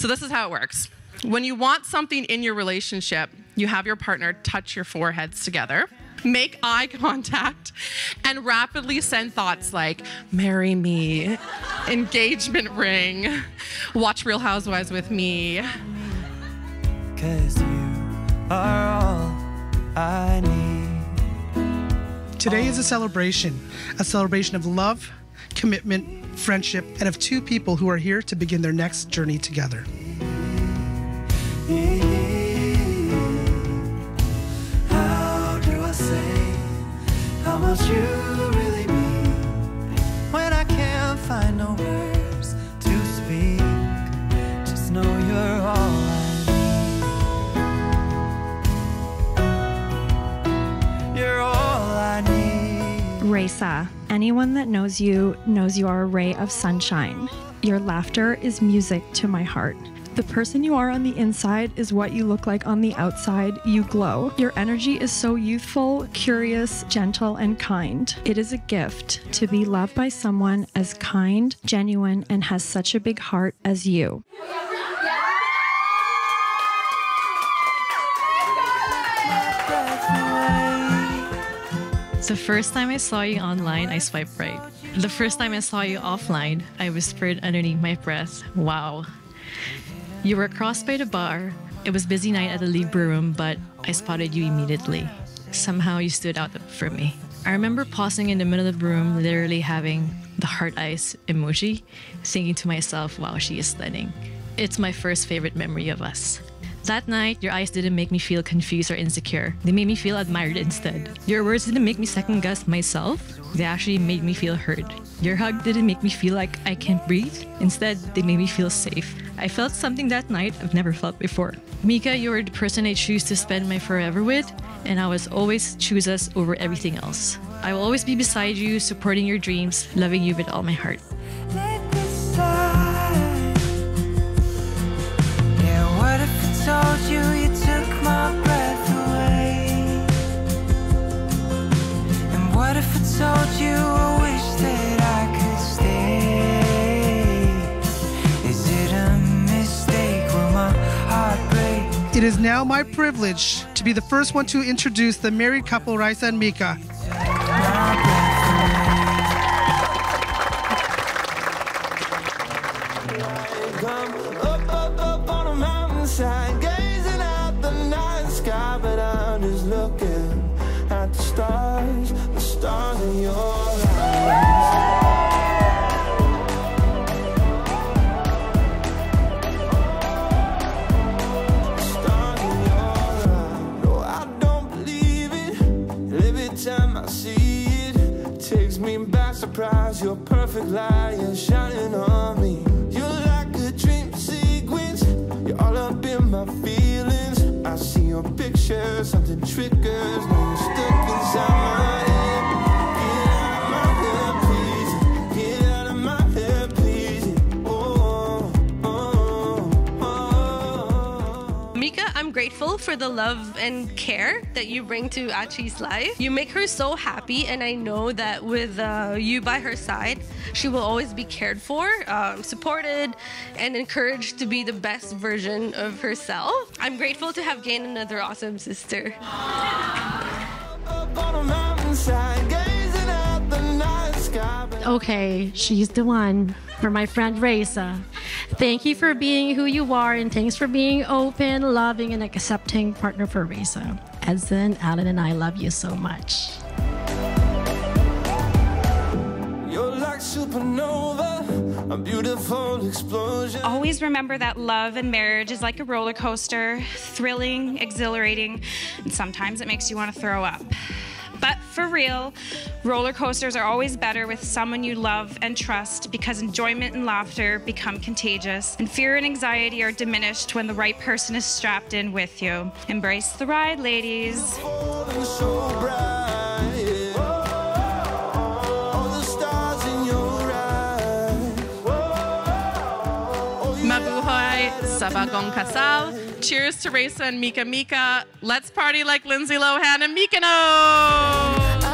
So this is how it works. When you want something in your relationship, you have your partner touch your foreheads together, make eye contact, and rapidly send thoughts like, marry me, engagement ring, watch Real Housewives with me. 'Cause you are all I need. Today is a celebration of love, commitment, friendship, and of two people who are here to begin their next journey together. How do I say how much you really mean when I can't find no words to speak? Just know you're all I need. You're all I need. Raissa, anyone that knows you are a ray of sunshine. Your laughter is music to my heart. The person you are on the inside is what you look like on the outside. You glow. Your energy is so youthful, curious, gentle, and kind. It is a gift to be loved by someone as kind, genuine, and has such a big heart as you. The first time I saw you online, I swiped right. The first time I saw you offline, I whispered underneath my breath, wow. You were crossed by the bar. It was busy night at the Libra room, but I spotted you immediately. Somehow you stood out for me. I remember pausing in the middle of the room, literally having the heart eyes emoji, thinking to myself, wow, she is stunning. It's my first favorite memory of us. That night, your eyes didn't make me feel confused or insecure. They made me feel admired instead. Your words didn't make me second guess myself. They actually made me feel heard. Your hug didn't make me feel like I can't breathe. Instead, they made me feel safe. I felt something that night I've never felt before. Meeka, you were the person I choose to spend my forever with, and I will always choose us over everything else. I will always be beside you, supporting your dreams, loving you with all my heart. Told you, you took my breath away. And what if I told you I wish that I could stay? Is it a mistake when my heart breaks? It is now my privilege to be the first one to introduce the married couple, Raissa and Meeka. Gazing at the night sky, but I'm just looking at the stars in your eyes. The stars in your eyes. No, I don't believe it. And every time I see it, it takes me by surprise. Your perfect light, you're shining on me. You're like a dream sequence. You're all up in my feelings. I see your picture, something triggers. Now you're stuck inside my head. Get out of my head, please. Oh, oh, oh, oh. Meeka, I'm grateful for the love and care that you bring to Achi's life. You make her so happy, and I know that with you by her side, she will always be cared for, supported, and encouraged to be the best version of herself. I'm grateful to have gained another awesome sister. Okay, she's the one for my friend Raissa. Thank you for being who you are, and thanks for being open, loving, and accepting partner for Raissa. As in, Alan and I love you so much. Supernova, a beautiful explosion. Always remember that love and marriage is like a roller coaster, thrilling, exhilarating, and sometimes it makes you want to throw up. But for real, roller coasters are always better with someone you love and trust, because enjoyment and laughter become contagious, and fear and anxiety are diminished when the right person is strapped in with you. Embrace the ride, ladies. Sabagong Kasal. Cheers to Raissa and Meeka. Let's party like Lindsay Lohan and Mikano!